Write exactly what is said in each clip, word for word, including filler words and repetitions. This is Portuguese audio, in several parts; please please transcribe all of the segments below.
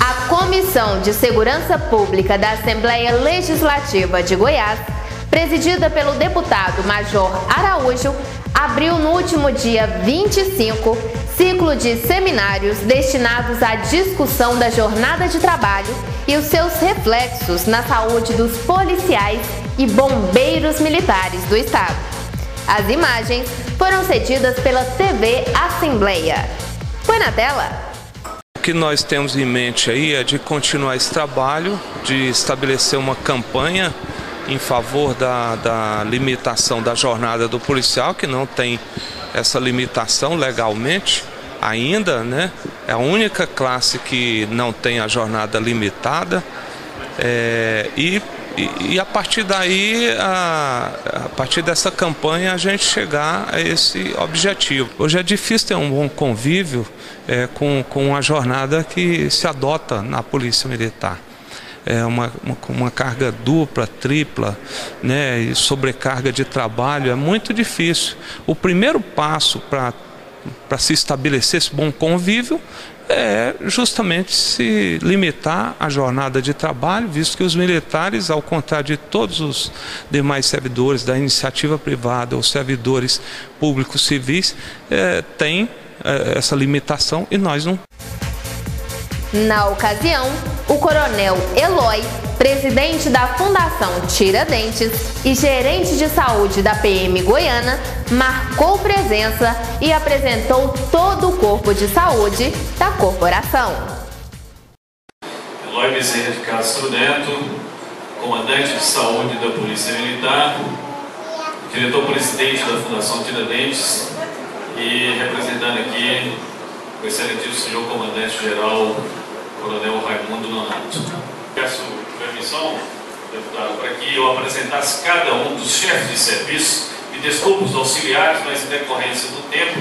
A Comissão de Segurança Pública da Assembleia Legislativa de Goiás, presidida pelo deputado Major Araújo, abriu no último dia vinte e cinco ciclo de seminários destinados à discussão da jornada de trabalho e os seus reflexos na saúde dos policiais e bombeiros militares do estado. As imagens foram cedidas pela T V Assembleia. Põe na tela. O que nós temos em mente aí é de continuar esse trabalho, de estabelecer uma campanha em favor da, da limitação da jornada do policial, que não tem essa limitação legalmente ainda, né? É a única classe que não tem a jornada limitada. É, e E, e a partir daí, a, a partir dessa campanha, a gente chegar a esse objetivo. Hoje é difícil ter um bom convívio é, com, com uma jornada que se adota na Polícia Militar. É uma, uma, uma carga dupla, tripla, né, e sobrecarga de trabalho, é muito difícil. O primeiro passo para para se estabelecer esse bom convívio é justamente se limitar à jornada de trabalho, visto que os militares, ao contrário de todos os demais servidores da iniciativa privada ou servidores públicos civis, é, têm é, essa limitação e nós não. Na ocasião, o coronel Eloy, presidente da Fundação Tiradentes e gerente de saúde da P M Goiana, marcou presença e apresentou todo o corpo de saúde da corporação. Eloy Bezerra de Castro Neto, comandante de saúde da Polícia Militar, diretor-presidente da Fundação Tiradentes e representando aqui o excelentíssimo senhor comandante-geral Coronel Raimundo Nonato. Peço permissão, deputado, para que eu apresentasse cada um dos chefes de serviço e desculpe os auxiliares, mas em decorrência do tempo,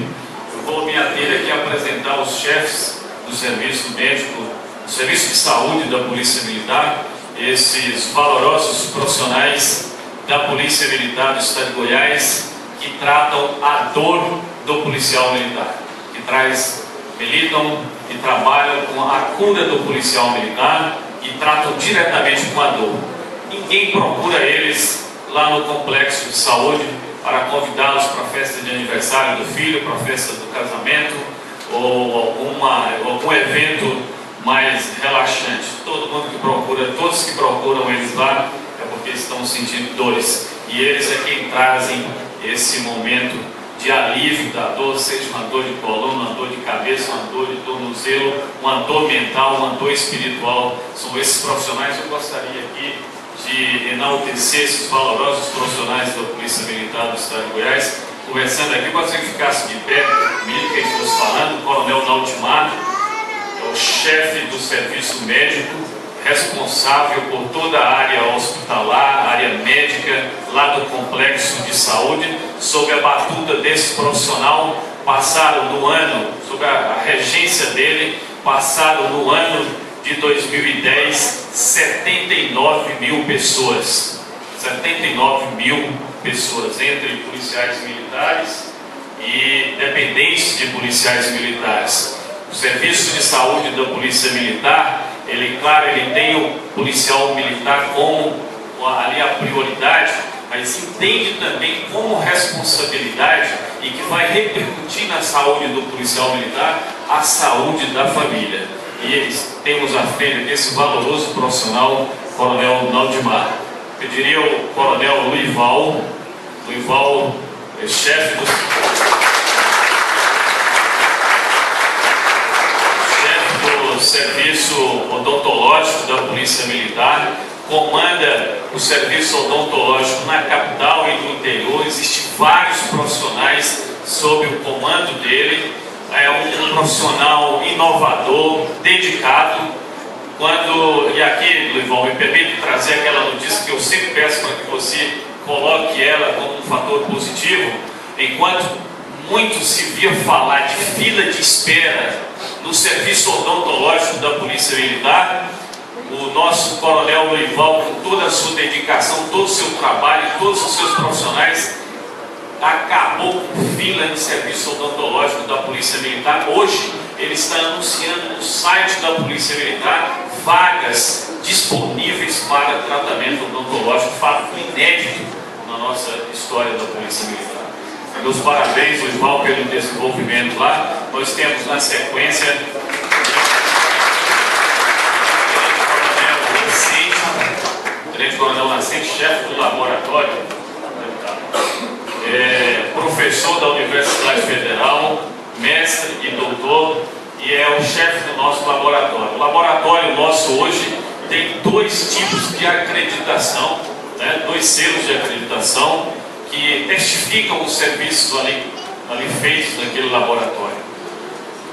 eu vou me ater aqui a apresentar os chefes do serviço médico, do serviço de saúde da Polícia Militar, esses valorosos profissionais da Polícia Militar do Estado de Goiás, que tratam a dor do policial militar, que traz, militam e trabalham com a cura do policial militar e tratam diretamente com a dor. Ninguém procura eles lá no complexo de saúde para convidá-los para a festa de aniversário do filho, para a festa do casamento ou alguma, algum evento mais relaxante. Todo mundo que procura, todos que procuram eles lá é porque estão sentindo dores. E eles é quem trazem esse momento de alívio da dor, seja uma dor de coluna, uma dor de cabeça, uma dor de tornozelo, uma dor mental, uma dor espiritual. São esses profissionais que eu gostaria aqui de enaltecer, esses valorosos profissionais da Polícia Militar do Estado de Goiás. Conversando aqui, eu gostaria que ficasse de pé, mesmo que a gente fosse falando, o Coronel Naldimar, é o chefe do serviço médico, responsável por toda a área hospitalar, área médica, lá do complexo de saúde, sob a batuta desse profissional, passaram no ano, sob a regência dele, passaram no ano de dois mil e dez, setenta e nove mil pessoas, setenta e nove mil pessoas, entre policiais militares e dependentes de policiais militares. O serviço de saúde da Polícia Militar, ele, claro, ele tem o policial militar como ali a prioridade, mas entende também como responsabilidade e que vai repercutir na saúde do policial militar a saúde da família. E eles, temos a filha desse valoroso profissional, Coronel Naldimar. Eu diria o Coronel Luival, Luival é chefe do... serviço odontológico da Polícia Militar, comanda o serviço odontológico na capital e no interior. Existem vários profissionais sob o comando dele. É um profissional inovador, dedicado. Quando, e aqui, Luival, me permite trazer aquela notícia que eu sempre peço para que você coloque ela como um fator positivo. Enquanto muito se via falar de fila de espera no serviço odontológico da Polícia Militar, o nosso Coronel Luival, com toda a sua dedicação, todo o seu trabalho, todos os seus profissionais, acabou com fila de serviço odontológico da Polícia Militar. Hoje ele está anunciando no site da Polícia Militar vagas disponíveis para tratamento odontológico, fato inédito na nossa história da Polícia Militar. Meus parabéns, Luival, pelo desenvolvimento lá. Nós temos na sequência o Coronel Nascente, o Tenente Coronel Nascente, chefe do laboratório, é, professor da Universidade Federal, mestre e doutor, e é o chefe do nosso laboratório. O laboratório nosso hoje tem dois tipos de acreditação, né, dois selos de acreditação, que testificam os serviços ali, ali feitos naquele laboratório.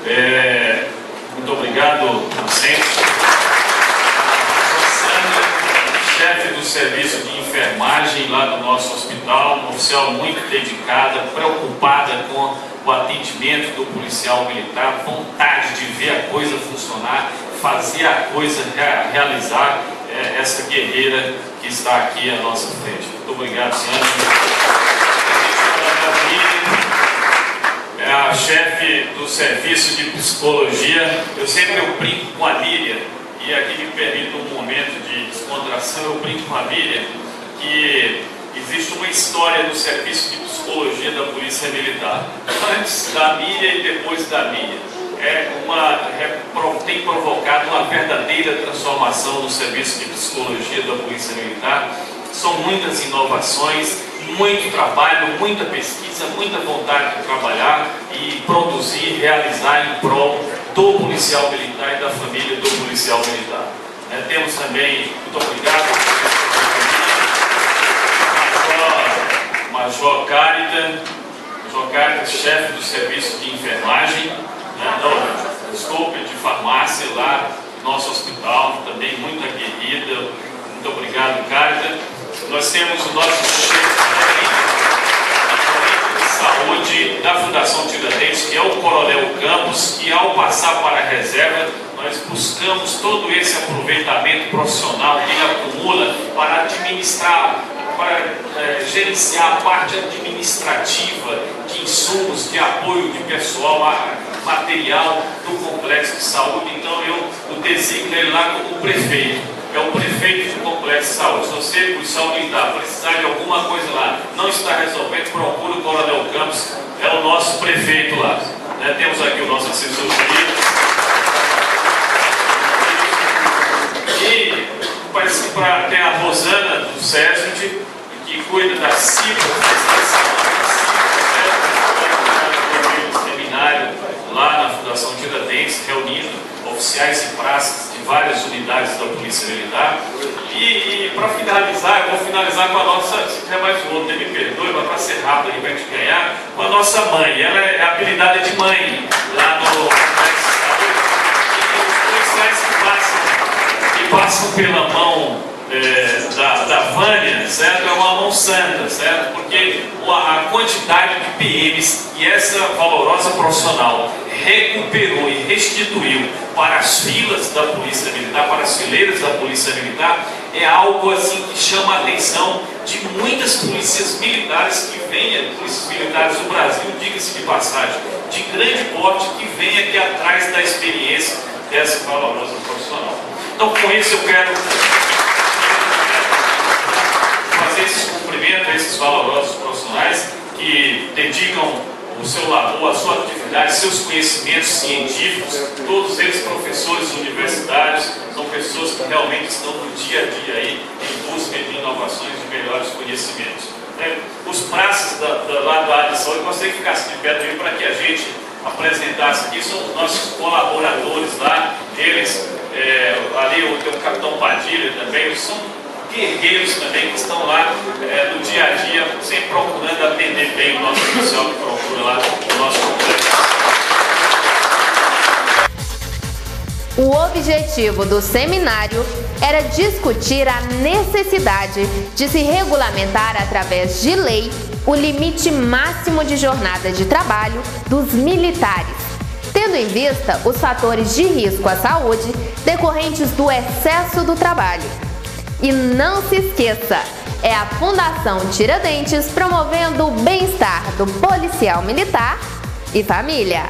É, muito obrigado, Nascente. Rosana, chefe do serviço de enfermagem lá do nosso hospital, um oficial muito dedicada, preocupada com o atendimento do policial militar, vontade de ver a coisa funcionar, fazer a coisa realizar, é, essa guerreira que está aqui à nossa frente. Muito obrigado, Sandra. É a chefe do serviço de psicologia. Eu sempre eu brinco com a Líria, e aqui me permite um momento de descontração. Eu brinco com a Líria que existe uma história do serviço de psicologia da Polícia Militar, antes da Líria e depois da Líria. É uma, é, tem provocado uma verdadeira transformação no serviço de psicologia da Polícia Militar. São muitas inovações, muito trabalho, muita pesquisa, muita vontade de trabalhar e produzir, realizar em prol do policial militar e da família do policial militar. É, temos também, muito obrigado, Major, Major Cárida, Major Cárida, chefe do serviço de enfermagem, né, não, desculpe, de farmácia lá no nosso hospital, também muito aguerrida. Muito obrigado, Cárida. Nós temos o nosso chefe de saúde da Fundação Tiradentes, que é o Coronel Campos, e ao passar para a reserva, nós buscamos todo esse aproveitamento profissional que ele acumula para administrar, para é, gerenciar a parte administrativa de insumos, de apoio de pessoal, material do Complexo de Saúde. Então eu o designo ele lá como prefeito. É o prefeito do Complexo de Saúde. Se você, policial militar, precisar de alguma coisa lá, não está resolvendo, procura o Coronel Campos, é o nosso prefeito lá. Né? Temos aqui o nosso assessor jurídico. E parece que pra, tem a Rosana do SESMID, que cuida da CIPA, um seminário lá na Fundação Tiradentes, reunindo oficiais e praças, várias unidades da Polícia Militar. E, e para finalizar, eu vou finalizar com a nossa, se tiver mais um outro, me perdoe, mas para ser rápido aqui para a gente ganhar, com a nossa mãe. Ela é habilitada de mãe lá no Complexo de Saúde. E os policiais que passam, que passam pela mão é, da, da Vânia, certo? É uma mão santa, certo? Porque a quantidade de P Ms e essa valorosa profissional recuperou e restituiu para as filas da Polícia Militar, para as fileiras da Polícia Militar, é algo assim que chama a atenção de muitas polícias militares que venham, polícias militares do Brasil, diga-se de passagem, de grande porte, que venha aqui atrás da experiência dessa valorosa profissional. Então, com isso eu quero fazer esse cumprimento a esses valorosos profissionais que dedicam o seu labor, a sua atividade, seus conhecimentos científicos, todos eles professores universitários, são pessoas que realmente estão no dia a dia aí em busca de inovações e melhores conhecimentos. É, os praças da, da, lá da área de saúde, eu gostaria que ficasse de pé também para que a gente apresentasse aqui, são os nossos colaboradores lá, eles, é, ali o, o Capitão Padilha também, são guerreiros também que estão lá é, no dia a dia, sempre procurando atender bem o nosso policial que procura lá o nosso complexo. O objetivo do seminário era discutir a necessidade de se regulamentar através de lei o limite máximo de jornada de trabalho dos militares, tendo em vista os fatores de risco à saúde decorrentes do excesso do trabalho. E não se esqueça, é a Fundação Tiradentes promovendo o bem-estar policial militar e família.